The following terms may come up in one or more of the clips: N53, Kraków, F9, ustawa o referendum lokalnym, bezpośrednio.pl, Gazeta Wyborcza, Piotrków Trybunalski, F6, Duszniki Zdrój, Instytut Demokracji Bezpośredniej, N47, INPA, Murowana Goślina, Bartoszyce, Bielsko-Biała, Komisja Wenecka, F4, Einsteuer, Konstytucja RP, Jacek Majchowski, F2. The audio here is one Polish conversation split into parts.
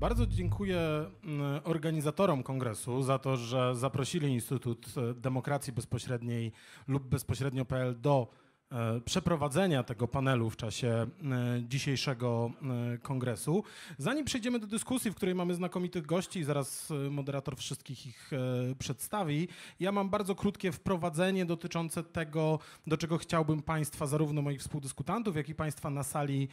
Bardzo dziękuję organizatorom kongresu za to, że zaprosili Instytut Demokracji Bezpośredniej lub bezpośrednio.pl do przeprowadzenia tego panelu w czasie dzisiejszego kongresu. Zanim przejdziemy do dyskusji, w której mamy znakomitych gości, zaraz moderator wszystkich ich przedstawi, ja mam bardzo krótkie wprowadzenie dotyczące tego, do czego chciałbym Państwa, zarówno moich współdyskutantów, jak i Państwa na sali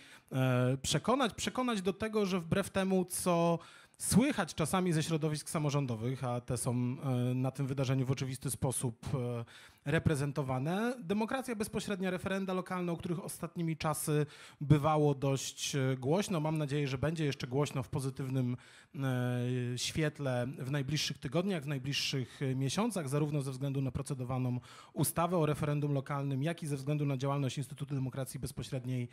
przekonać do tego, że wbrew temu, co słychać czasami ze środowisk samorządowych, a te są na tym wydarzeniu w oczywisty sposób reprezentowane, demokracja bezpośrednia, referenda lokalne, o których ostatnimi czasy bywało dość głośno. Mam nadzieję, że będzie jeszcze głośno w pozytywnym świetle w najbliższych tygodniach, w najbliższych miesiącach, zarówno ze względu na procedowaną ustawę o referendum lokalnym, jak i ze względu na działalność Instytutu Demokracji Bezpośredniej.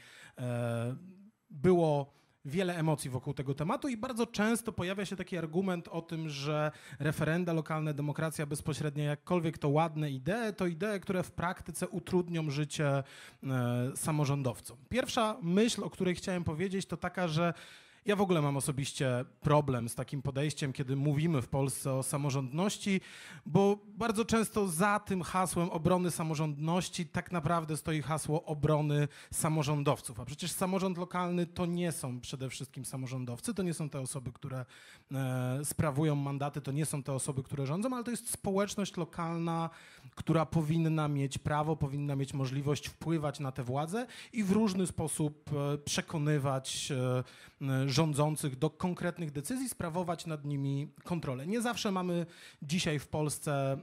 Było wiele emocji wokół tego tematu i bardzo często pojawia się taki argument o tym, że referenda lokalne, demokracja bezpośrednia, jakkolwiek to ładne idee, to idee, które w praktyce utrudnią życie samorządowcom. Pierwsza myśl, o której chciałem powiedzieć, to taka, że ja w ogóle mam osobiście problem z takim podejściem, kiedy mówimy w Polsce o samorządności, bo bardzo często za tym hasłem obrony samorządności tak naprawdę stoi hasło obrony samorządowców. A przecież samorząd lokalny to nie są przede wszystkim samorządowcy, to nie są te osoby, które sprawują mandaty, to nie są te osoby, które rządzą, ale to jest społeczność lokalna, która powinna mieć prawo, powinna mieć możliwość wpływać na te władze i w różny sposób przekonywać rządzących do konkretnych decyzji, sprawować nad nimi kontrolę. Nie zawsze mamy dzisiaj w Polsce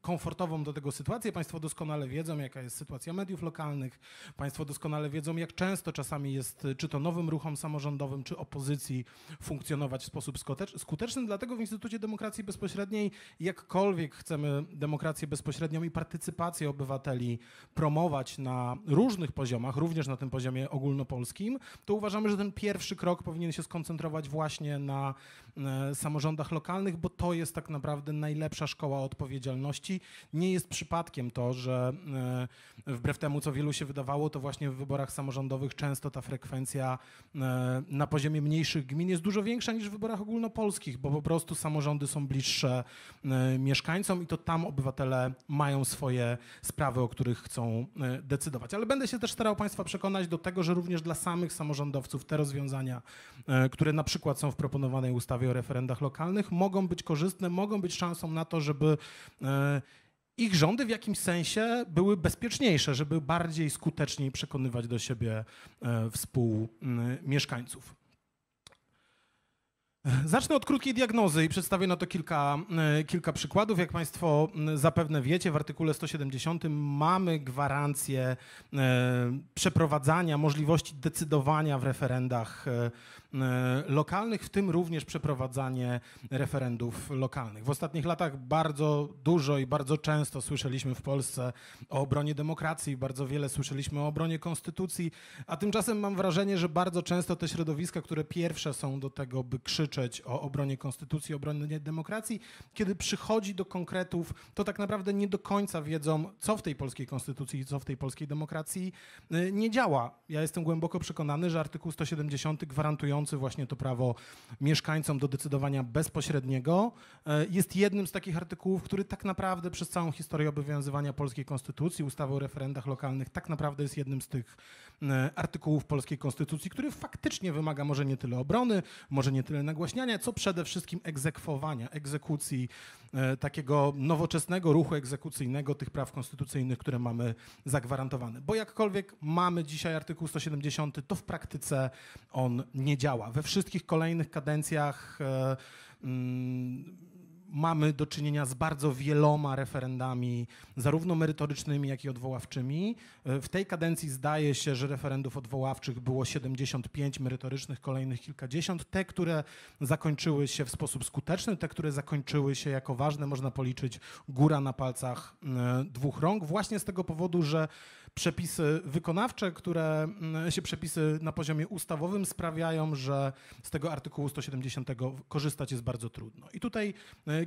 komfortową do tego sytuację. Państwo doskonale wiedzą, jaka jest sytuacja mediów lokalnych. Państwo doskonale wiedzą, jak często czasami jest, czy to nowym ruchom samorządowym, czy opozycji, funkcjonować w sposób skuteczny. Dlatego w Instytucie Demokracji Bezpośredniej, jakkolwiek chcemy demokrację bezpośrednią i partycypację obywateli promować na różnych poziomach, również na tym poziomie ogólnopolskim, to uważamy, że ten pierwszy krok powinien się skoncentrować właśnie na samorządach lokalnych, bo to jest tak naprawdę najlepsza szkoła odpowiedzialności. Nie jest przypadkiem to, że wbrew temu, co wielu się wydawało, to właśnie w wyborach samorządowych często ta frekwencja na poziomie mniejszych gmin jest dużo większa niż w wyborach ogólnopolskich, bo po prostu samorządy są bliższe mieszkańcom i to tam obywatele mają swoje sprawy, o których chcą decydować. Ale będę się też starał Państwa przekonać do tego, że również dla samych samorządowców te rozwiązania, które na przykład są w proponowanej ustawie o referendach lokalnych, mogą być korzystne, mogą być szansą na to, żeby ich rządy w jakimś sensie były bezpieczniejsze, żeby bardziej skutecznie przekonywać do siebie współmieszkańców. Zacznę od krótkiej diagnozy i przedstawię na to kilka przykładów. Jak Państwo zapewne wiecie, w artykule 170 mamy gwarancję przeprowadzania możliwości decydowania w referendach lokalnych, w tym również przeprowadzanie referendów lokalnych. W ostatnich latach bardzo dużo i bardzo często słyszeliśmy w Polsce o obronie demokracji, bardzo wiele słyszeliśmy o obronie konstytucji, a tymczasem mam wrażenie, że bardzo często te środowiska, które pierwsze są do tego, by krzyczeć o obronie konstytucji, obronie demokracji, kiedy przychodzi do konkretów, to tak naprawdę nie do końca wiedzą, co w tej polskiej konstytucji i co w tej polskiej demokracji nie działa. Ja jestem głęboko przekonany, że artykuł 170 gwarantujący właśnie to prawo mieszkańcom do decydowania bezpośredniego jest jednym z takich artykułów, który tak naprawdę przez całą historię obowiązywania polskiej konstytucji, ustawy o referendach lokalnych, tak naprawdę jest jednym z tych artykułów polskiej konstytucji, który faktycznie wymaga może nie tyle obrony, może nie tyle nagłaśniania, co przede wszystkim egzekwowania, egzekucji takiego nowoczesnego ruchu egzekucyjnego tych praw konstytucyjnych, które mamy zagwarantowane. Bo jakkolwiek mamy dzisiaj artykuł 170, to w praktyce on nie działa. We wszystkich kolejnych kadencjach mamy do czynienia z bardzo wieloma referendami, zarówno merytorycznymi, jak i odwoławczymi. W tej kadencji zdaje się, że referendów odwoławczych było 75, merytorycznych kolejnych kilkadziesiąt. Te, które zakończyły się w sposób skuteczny, te, które zakończyły się jako ważne, można policzyć góra na palcach dwóch rąk. Właśnie z tego powodu, że przepisy wykonawcze, które się przepisy na poziomie ustawowym sprawiają, że z tego artykułu 170 korzystać jest bardzo trudno. I tutaj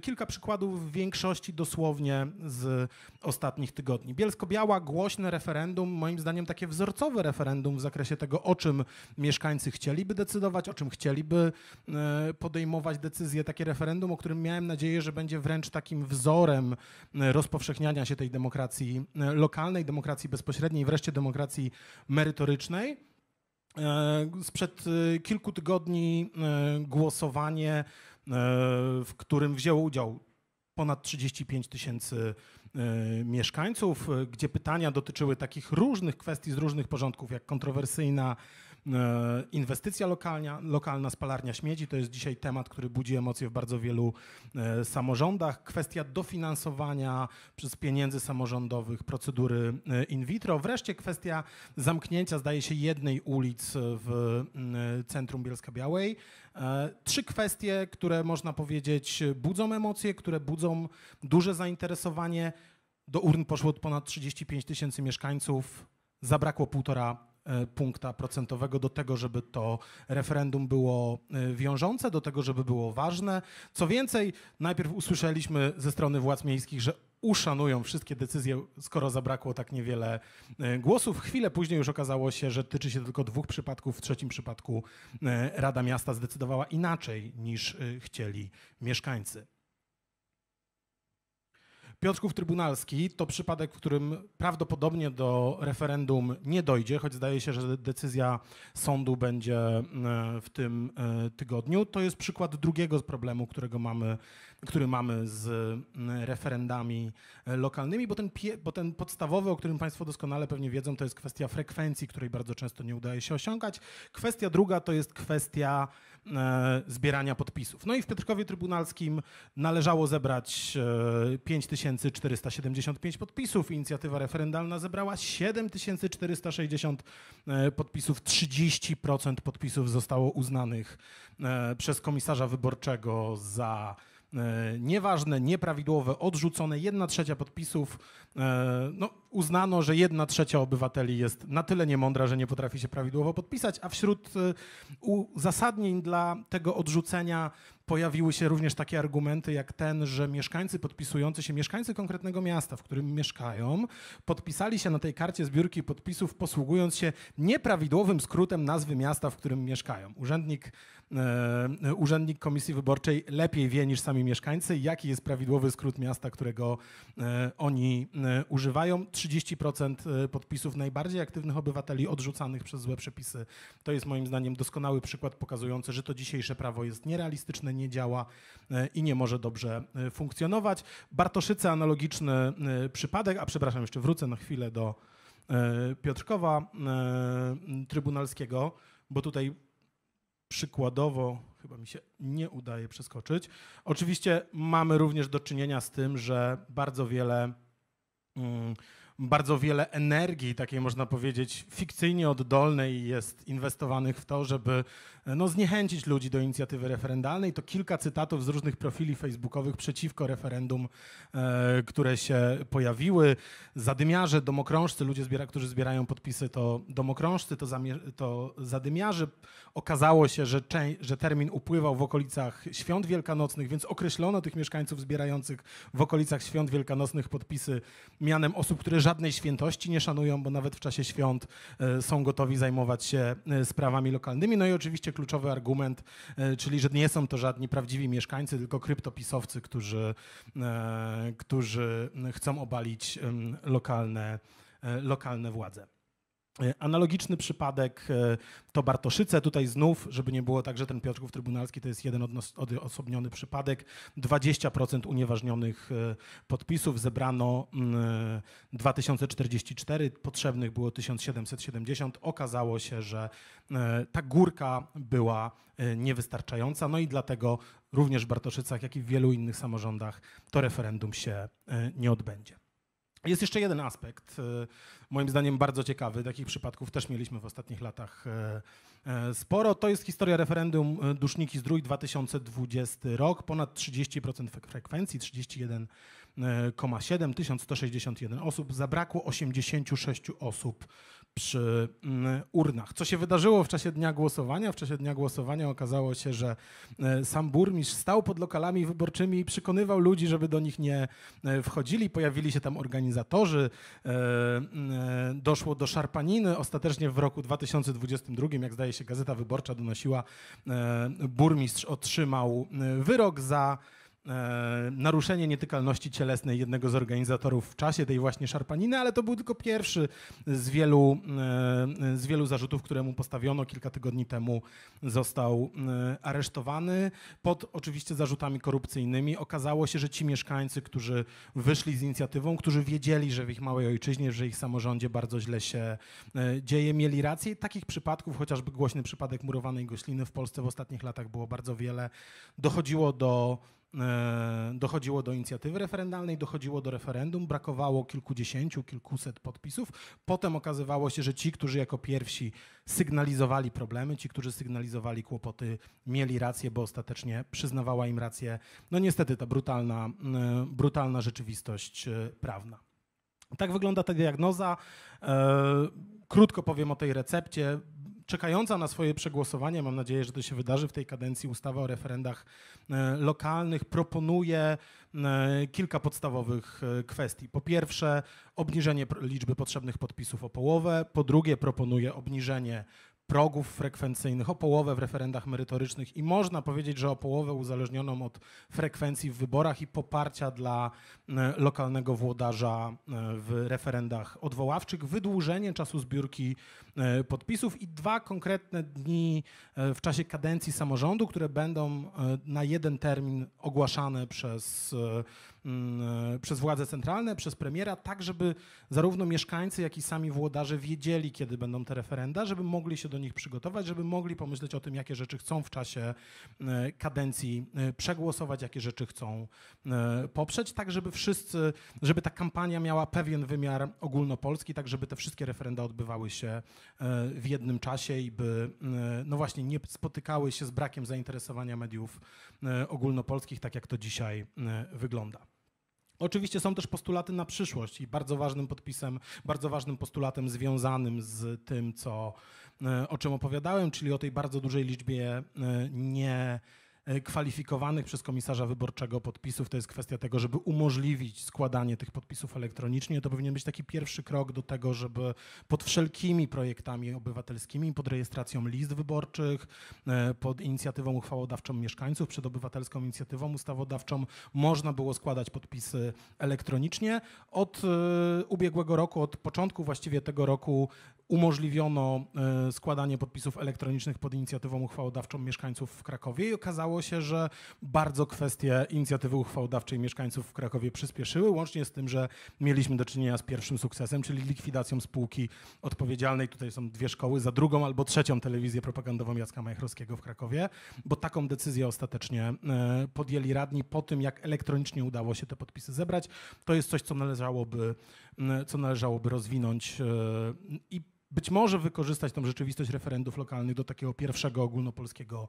Kilka przykładów w większości dosłownie z ostatnich tygodni. Bielsko-Biała, głośne referendum, moim zdaniem takie wzorcowe referendum w zakresie tego, o czym mieszkańcy chcieliby decydować, o czym chcieliby podejmować decyzje. Takie referendum, o którym miałem nadzieję, że będzie wręcz takim wzorem rozpowszechniania się tej demokracji lokalnej, demokracji bezpośredniej, wreszcie demokracji merytorycznej. Sprzed kilku tygodni głosowanie, w którym wzięło udział ponad 35 000 mieszkańców, gdzie pytania dotyczyły takich różnych kwestii z różnych porządków, jak kontrowersyjna inwestycja lokalna, spalarnia śmieci. To jest dzisiaj temat, który budzi emocje w bardzo wielu samorządach. Kwestia dofinansowania przez pieniędzy samorządowych procedury in vitro. Wreszcie kwestia zamknięcia, zdaje się, jednej ulicy w centrum Bielska-Białej. Trzy kwestie, które można powiedzieć budzą emocje, które budzą duże zainteresowanie. Do urn poszło od ponad 35 000 mieszkańców. Zabrakło 1,5 punkta procentowego do tego, żeby to referendum było wiążące, do tego, żeby było ważne. Co więcej, najpierw usłyszeliśmy ze strony władz miejskich, że uszanują wszystkie decyzje, skoro zabrakło tak niewiele głosów. Chwilę później już okazało się, że tyczy się tylko 2 przypadków. W 3. przypadku Rada Miasta zdecydowała inaczej, niż chcieli mieszkańcy. Piotrków Trybunalski to przypadek, w którym prawdopodobnie do referendum nie dojdzie, choć zdaje się, że decyzja sądu będzie w tym tygodniu. To jest przykład drugiego problemu, który mamy z referendami lokalnymi, bo ten podstawowy, o którym Państwo doskonale pewnie wiedzą, to jest kwestia frekwencji, której bardzo często nie udaje się osiągać. Kwestia druga to jest kwestia zbierania podpisów. No i w Piotrkowie Trybunalskim należało zebrać 5475 podpisów. Inicjatywa referendalna zebrała 7460 podpisów. 30% podpisów zostało uznanych przez komisarza wyborczego za nieważne, nieprawidłowe, odrzucone. 1/3 podpisów, no, uznano, że 1/3 obywateli jest na tyle niemądra, że nie potrafi się prawidłowo podpisać, a wśród uzasadnień dla tego odrzucenia pojawiły się również takie argumenty jak ten, że mieszkańcy podpisujący się, mieszkańcy konkretnego miasta, w którym mieszkają, podpisali się na tej karcie zbiórki podpisów, posługując się nieprawidłowym skrótem nazwy miasta, w którym mieszkają. Urzędnik Komisji Wyborczej lepiej wie niż sami mieszkańcy, jaki jest prawidłowy skrót miasta, którego oni używają. 30% podpisów najbardziej aktywnych obywateli odrzucanych przez złe przepisy. To jest moim zdaniem doskonały przykład pokazujący, że to dzisiejsze prawo jest nierealistyczne, nie działa i nie może dobrze funkcjonować. Bartoszyce analogiczny przypadek, a przepraszam, jeszcze wrócę na chwilę do Piotrkowa Trybunalskiego, bo tutaj przykładowo, chyba mi się nie udaje przeskoczyć. Oczywiście mamy również do czynienia z tym, że bardzo wiele energii, takiej można powiedzieć fikcyjnie oddolnej, jest inwestowanych w to, żeby zniechęcić ludzi do inicjatywy referendalnej. To kilka cytatów z różnych profili facebookowych przeciwko referendum, które się pojawiły. Zadymiarze, domokrążcy, ludzie, którzy zbierają podpisy, to domokrążcy, to zadymiarze. Okazało się, że termin upływał w okolicach świąt wielkanocnych, więc określono tych mieszkańców zbierających w okolicach świąt wielkanocnych podpisy mianem osób, które żadnej świętości nie szanują, bo nawet w czasie świąt są gotowi zajmować się sprawami lokalnymi. No i oczywiście kluczowy argument, czyli że nie są to żadni prawdziwi mieszkańcy, tylko kryptopisowcy, którzy chcą obalić lokalne władze. Analogiczny przypadek to Bartoszyce. Tutaj znów, żeby nie było tak, że ten Piotrków Trybunalski to jest jeden odosobniony przypadek. 20% unieważnionych podpisów, zebrano 2044, potrzebnych było 1770. Okazało się, że ta górka była niewystarczająca, no i dlatego również w Bartoszycach, jak i w wielu innych samorządach to referendum się nie odbędzie. Jest jeszcze jeden aspekt, moim zdaniem bardzo ciekawy, takich przypadków też mieliśmy w ostatnich latach sporo. To jest historia referendum Duszniki Zdrój, 2020 rok, ponad 30% frekwencji, 31,7, 1161 osób, zabrakło 86 osób, przy urnach. Co się wydarzyło w czasie dnia głosowania? W czasie dnia głosowania okazało się, że sam burmistrz stał pod lokalami wyborczymi i przekonywał ludzi, żeby do nich nie wchodzili. Pojawili się tam organizatorzy, doszło do szarpaniny. Ostatecznie w roku 2022, jak zdaje się Gazeta Wyborcza donosiła, burmistrz otrzymał wyrok za naruszenie nietykalności cielesnej jednego z organizatorów w czasie tej właśnie szarpaniny, ale to był tylko pierwszy z wielu zarzutów, które mu postawiono. Kilka tygodni temu został aresztowany pod oczywiście zarzutami korupcyjnymi. Okazało się, że ci mieszkańcy, którzy wyszli z inicjatywą, którzy wiedzieli, że w ich małej ojczyźnie, że ich samorządzie bardzo źle się dzieje, mieli rację. Takich przypadków, chociażby głośny przypadek Murowanej Gośliny w Polsce w ostatnich latach było bardzo wiele. Dochodziło do inicjatywy referendalnej, dochodziło do referendum, brakowało kilkudziesięciu, kilkuset podpisów. Potem okazywało się, że ci, którzy jako pierwsi sygnalizowali problemy, ci, którzy sygnalizowali kłopoty, mieli rację, bo ostatecznie przyznawała im rację, no niestety ta brutalna rzeczywistość prawna. Tak wygląda ta diagnoza. Krótko powiem o tej recepcie. Czekająca na swoje przegłosowanie, mam nadzieję, że to się wydarzy w tej kadencji, ustawa o referendach lokalnych proponuje kilka podstawowych kwestii. Po pierwsze, obniżenie liczby potrzebnych podpisów o połowę. Po drugie, proponuje obniżenie progów frekwencyjnych o połowę w referendach merytorycznych i można powiedzieć, że o połowę uzależnioną od frekwencji w wyborach i poparcia dla lokalnego włodarza w referendach odwoławczych, wydłużenie czasu zbiórki podpisów i 2 konkretne dni w czasie kadencji samorządu, które będą na jeden termin ogłaszane przez władze centralne, przez premiera, tak żeby zarówno mieszkańcy, jak i sami włodarze wiedzieli, kiedy będą te referenda, żeby mogli się do nich przygotować, żeby mogli pomyśleć o tym, jakie rzeczy chcą w czasie kadencji przegłosować, jakie rzeczy chcą poprzeć, tak żeby wszyscy, żeby ta kampania miała pewien wymiar ogólnopolski, tak żeby te wszystkie referenda odbywały się w jednym czasie i by, no właśnie, nie spotykały się z brakiem zainteresowania mediów ogólnopolskich, tak jak to dzisiaj wygląda. Oczywiście są też postulaty na przyszłość i bardzo ważnym postulatem związanym z tym, o czym opowiadałem, czyli o tej bardzo dużej liczbie niekwalifikowanych przez komisarza wyborczego podpisów. To jest kwestia tego, żeby umożliwić składanie tych podpisów elektronicznie. To powinien być taki pierwszy krok do tego, żeby pod wszelkimi projektami obywatelskimi, pod rejestracją list wyborczych, pod inicjatywą uchwałodawczą mieszkańców, przed obywatelską inicjatywą ustawodawczą można było składać podpisy elektronicznie. Od ubiegłego roku, od początku właściwie tego roku umożliwiono składanie podpisów elektronicznych pod inicjatywą uchwałodawczą mieszkańców w Krakowie i okazało się, że bardzo kwestie inicjatywy uchwałodawczej mieszkańców w Krakowie przyspieszyły, łącznie z tym, że mieliśmy do czynienia z pierwszym sukcesem, czyli likwidacją spółki odpowiedzialnej, tutaj są 2 szkoły, za 2. albo 3. telewizję propagandową Jacka Majchowskiego w Krakowie, bo taką decyzję ostatecznie podjęli radni po tym, jak elektronicznie udało się te podpisy zebrać. To jest coś, co należałoby rozwinąć i być może wykorzystać tą rzeczywistość referendów lokalnych do takiego pierwszego ogólnopolskiego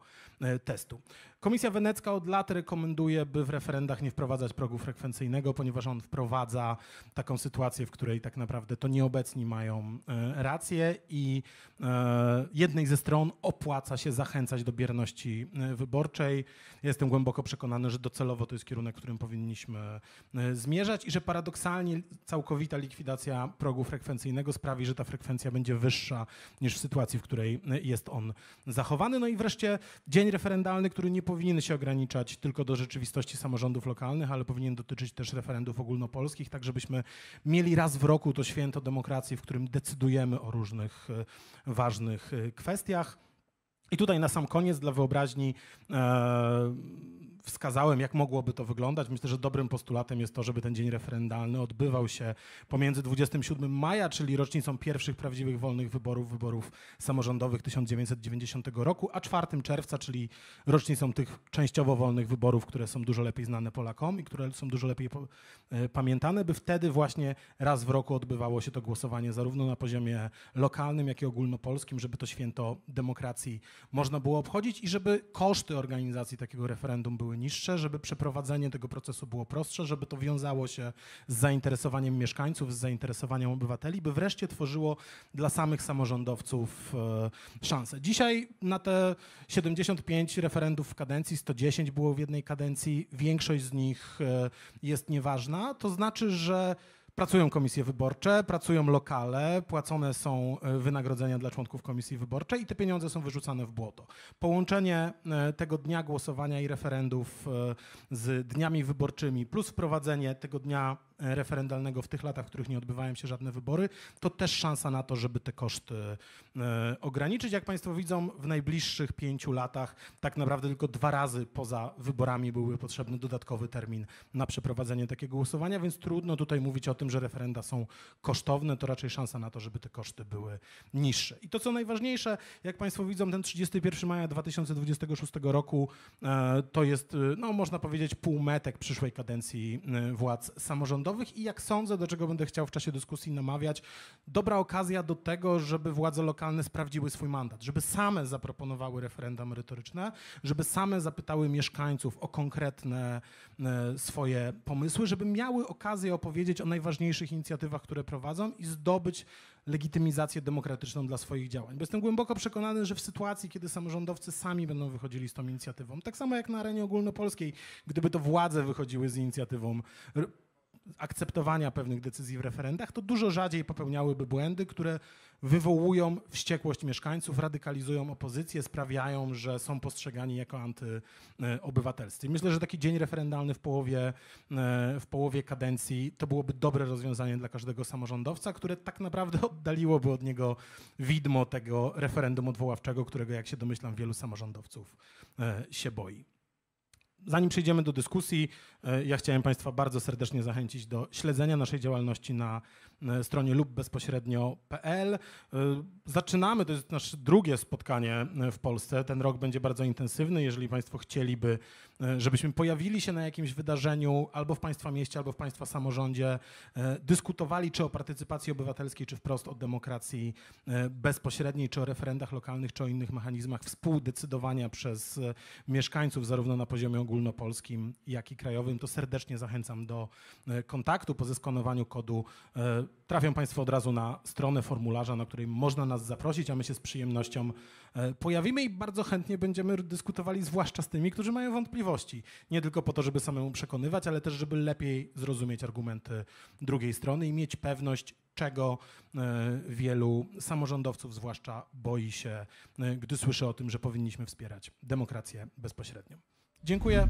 testu. Komisja Wenecka od lat rekomenduje, by w referendach nie wprowadzać progu frekwencyjnego, ponieważ on wprowadza taką sytuację, w której tak naprawdę to nieobecni mają rację i jednej ze stron opłaca się zachęcać do bierności wyborczej. Jestem głęboko przekonany, że docelowo to jest kierunek, którym powinniśmy zmierzać i że paradoksalnie całkowita likwidacja progu frekwencyjnego sprawi, że ta frekwencja będzie wyższa niż w sytuacji, w której jest on zachowany. No i wreszcie dzień referendalny, który nie powinien się ograniczać tylko do rzeczywistości samorządów lokalnych, ale powinien dotyczyć też referendów ogólnopolskich, tak żebyśmy mieli raz w roku to święto demokracji, w którym decydujemy o różnych ważnych kwestiach. I tutaj na sam koniec dla wyobraźni wskazałem, jak mogłoby to wyglądać. Myślę, że dobrym postulatem jest to, żeby ten dzień referendalny odbywał się pomiędzy 27 maja, czyli rocznicą pierwszych prawdziwych wolnych wyborów samorządowych 1990 roku, a 4 czerwca, czyli rocznicą tych częściowo wolnych wyborów, które są dużo lepiej znane Polakom i które są dużo lepiej pamiętane, by wtedy właśnie raz w roku odbywało się to głosowanie zarówno na poziomie lokalnym, jak i ogólnopolskim, żeby to święto demokracji można było obchodzić i żeby koszty organizacji takiego referendum były były niższe, żeby przeprowadzenie tego procesu było prostsze, żeby to wiązało się z zainteresowaniem mieszkańców, z zainteresowaniem obywateli, by wreszcie tworzyło dla samych samorządowców szansę. Dzisiaj na te 75 referendów w kadencji, 110 było w jednej kadencji, większość z nich jest nieważna, to znaczy, że pracują komisje wyborcze, pracują lokale, płacone są wynagrodzenia dla członków komisji wyborczej i te pieniądze są wyrzucane w błoto. Połączenie tego dnia głosowania i referendów z dniami wyborczymi plus wprowadzenie tego dnia referendalnego w tych latach, w których nie odbywają się żadne wybory, to też szansa na to, żeby te koszty ograniczyć. Jak Państwo widzą, w najbliższych 5 latach tak naprawdę tylko 2 razy poza wyborami byłby potrzebny dodatkowy termin na przeprowadzenie takiego głosowania, więc trudno tutaj mówić o tym, że referenda są kosztowne, to raczej szansa na to, żeby te koszty były niższe. I to, co najważniejsze, jak Państwo widzą, ten 31 maja 2026 roku to jest, no, można powiedzieć, półmetek przyszłej kadencji władz samorządowych. I jak sądzę, do czego będę chciał w czasie dyskusji namawiać, dobra okazja do tego, żeby władze lokalne sprawdziły swój mandat, żeby same zaproponowały referenda merytoryczne, żeby same zapytały mieszkańców o konkretne swoje pomysły, żeby miały okazję opowiedzieć o najważniejszych inicjatywach, które prowadzą i zdobyć legitymizację demokratyczną dla swoich działań. Bo jestem głęboko przekonany, że w sytuacji, kiedy samorządowcy sami będą wychodzili z tą inicjatywą, tak samo jak na arenie ogólnopolskiej, gdyby to władze wychodziły z inicjatywą akceptowania pewnych decyzji w referendach, to dużo rzadziej popełniałyby błędy, które wywołują wściekłość mieszkańców, radykalizują opozycję, sprawiają, że są postrzegani jako antyobywatelscy. Myślę, że taki dzień referendalny w połowie kadencji to byłoby dobre rozwiązanie dla każdego samorządowca, które tak naprawdę oddaliłoby od niego widmo tego referendum odwoławczego, którego, jak się domyślam, wielu samorządowców się boi. Zanim przejdziemy do dyskusji, ja chciałem Państwa bardzo serdecznie zachęcić do śledzenia naszej działalności na stronie lub bezpośrednio.pl. Zaczynamy, to jest nasze drugie spotkanie w Polsce. Ten rok będzie bardzo intensywny. Jeżeli Państwo chcieliby, żebyśmy pojawili się na jakimś wydarzeniu albo w Państwa mieście, albo w Państwa samorządzie, dyskutowali czy o partycypacji obywatelskiej, czy wprost o demokracji bezpośredniej, czy o referendach lokalnych, czy o innych mechanizmach współdecydowania przez mieszkańców zarówno na poziomie ogólnopolskim, jak i krajowym, to serdecznie zachęcam do kontaktu. Po zeskanowaniu kodu trafią Państwo od razu na stronę formularza, na której można nas zaprosić, a my się z przyjemnością pojawimy i bardzo chętnie będziemy dyskutowali, zwłaszcza z tymi, którzy mają wątpliwości. Nie tylko po to, żeby samemu przekonywać, ale też, żeby lepiej zrozumieć argumenty drugiej strony i mieć pewność, czego wielu samorządowców zwłaszcza boi się, gdy słyszy o tym, że powinniśmy wspierać demokrację bezpośrednią. Dziękuję.